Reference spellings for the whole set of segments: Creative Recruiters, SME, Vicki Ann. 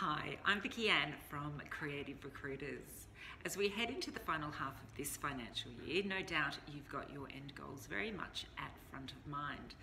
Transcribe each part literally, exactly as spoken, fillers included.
Hi, I'm Vicki Ann from Creative Recruiters. As we head into the final half of this financial year, no doubt you've got your end goals very much at front of mind.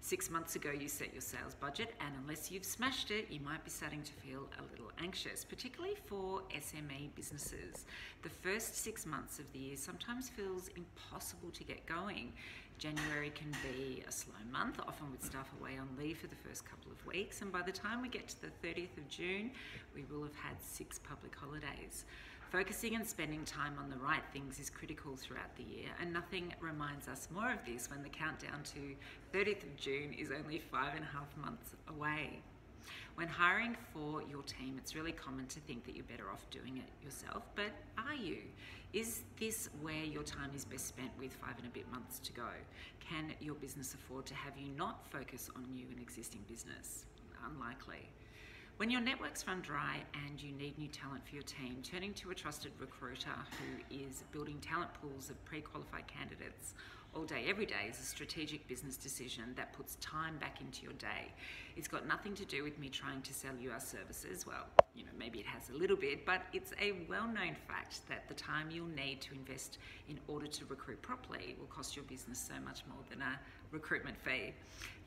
Six months ago you set your sales budget, and unless you've smashed it, you might be starting to feel a little anxious, particularly for S M E businesses. The first six months of the year sometimes feels impossible to get going. January can be a slow month, often with staff away on leave for the first couple of weeks, and by the time we get to the thirtieth of June, we will have had six public holidays. Focusing and spending time on the right things is critical throughout the year, and nothing reminds us more of this when the countdown to thirtieth of June is only five and a half months away. When hiring for your team, it's really common to think that you're better off doing it yourself, but are you? Is this where your time is best spent with five and a bit months to go? Can your business afford to have you not focus on new and existing business? Unlikely. When your networks run dry and you need new talent for your team, turning to a trusted recruiter who is building talent pools of pre-qualified candidates all day, every day is a strategic business decision that puts time back into your day. It's got nothing to do with me trying to sell you our services. Well, you know, maybe it has a little bit, but it's a well-known fact that the time you'll need to invest in order to recruit properly will cost your business so much more than a recruitment fee.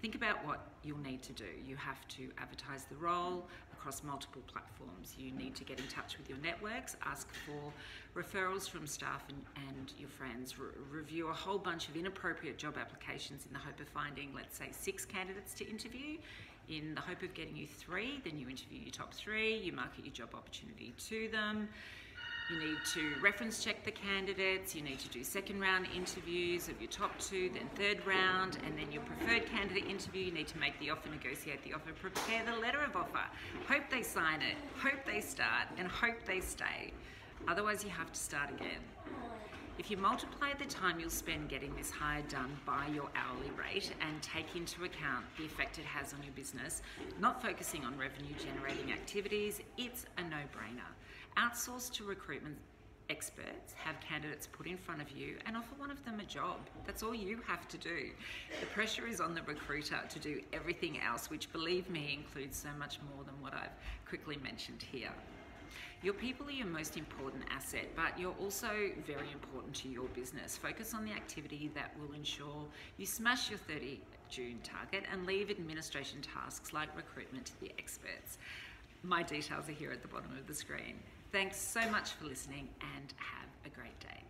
Think about what you'll need to do. You have to advertise the role across multiple platforms. You need to get in touch with your networks, ask for referrals from staff and, and your friends, Re review a whole bunch of inappropriate job applications in the hope of finding, let's say, six candidates to interview. In the hope of getting you three, then you interview your top three, you market your job opportunity to them. You need to reference check the candidates, you need to do second round interviews of your top two, then third round, and then your preferred candidate interview. You need to make the offer, negotiate the offer, prepare the letter of offer, hope they sign it, hope they start, and hope they stay. Otherwise you have to start again. If you multiply the time you'll spend getting this hire done by your hourly rate and take into account the effect it has on your business, not focusing on revenue generating activities, it's a no-brainer. Outsource to recruitment experts, have candidates put in front of you and offer one of them a job. That's all you have to do. The pressure is on the recruiter to do everything else, which, believe me, includes so much more than what I've quickly mentioned here. Your people are your most important asset, but you're also very important to your business. Focus on the activity that will ensure you smash your thirtieth of June target and leave administration tasks like recruitment to the experts. My details are here at the bottom of the screen. Thanks so much for listening and have a great day.